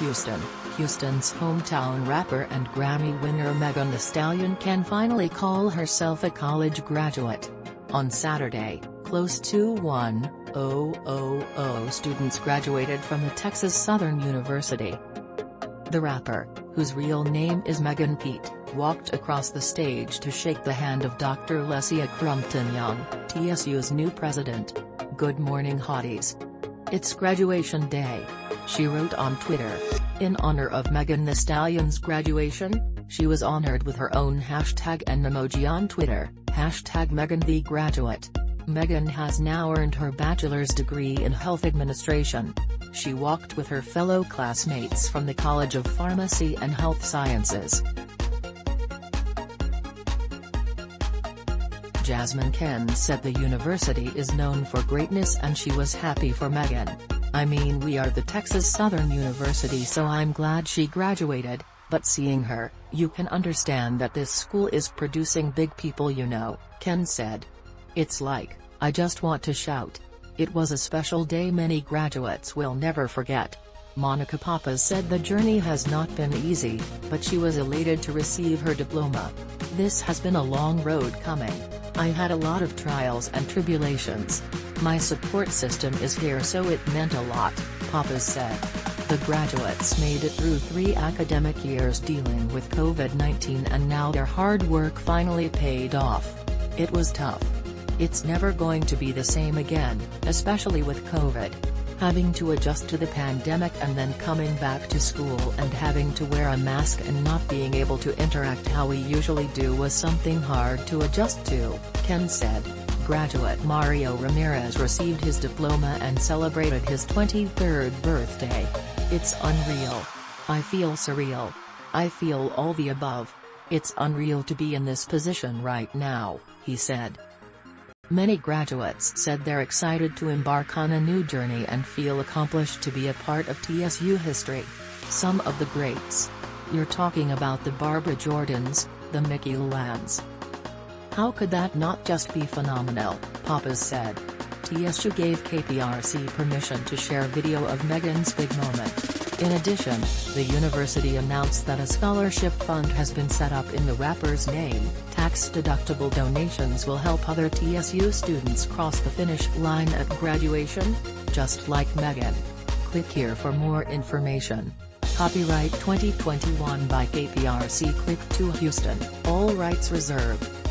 Houston, Houston's hometown rapper and Grammy winner Megan Thee Stallion can finally call herself a college graduate. On Saturday, close to 1,000 students graduated from the Texas Southern University. The rapper, whose real name is Megan Pete, walked across the stage to shake the hand of Dr. Lesia Crumpton-Young, TSU's new president. "Good morning, hotties. It's graduation day," she wrote on Twitter. In honor of Megan Thee Stallion's graduation, she was honored with her own hashtag and emoji on Twitter, #MeganTheGraduate. Megan has now earned her bachelor's degree in health administration. She walked with her fellow classmates from the College of Pharmacy and Health Sciences. Jazzmon Ken said the university is known for greatness and she was happy for Megan. "I mean, we are the Texas Southern University, so I'm glad she graduated, but seeing her, you can understand that this school is producing big people, you know," Ken said. "It's like, I just want to shout. It was a special day many graduates will never forget." Monica Pappas said the journey has not been easy, but she was elated to receive her diploma. "This has been a long road coming. I had a lot of trials and tribulations. My support system is here, so it meant a lot," Pappas said. The graduates made it through 3 academic years dealing with COVID-19, and now their hard work finally paid off. "It was tough. It's never going to be the same again, especially with COVID. Having to adjust to the pandemic and then coming back to school and having to wear a mask and not being able to interact how we usually do was something hard to adjust to," Ken said. Graduate Mario Ramirez received his diploma and celebrated his 23rd birthday. "It's unreal. I feel surreal. I feel all the above. It's unreal to be in this position right now," he said. Many graduates said they're excited to embark on a new journey and feel accomplished to be a part of TSU history. Some of the greats. You're talking about the Barbara Jordans, the Mickey Lands. "How could that not just be phenomenal?" Pappas said. TSU gave KPRC permission to share video of Megan's big moment. In addition, the university announced that a scholarship fund has been set up in the rapper's name. Tax-deductible donations will help other TSU students cross the finish line at graduation, just like Megan. Click here for more information. Copyright 2021 by KPRC. Click to Houston. All rights reserved.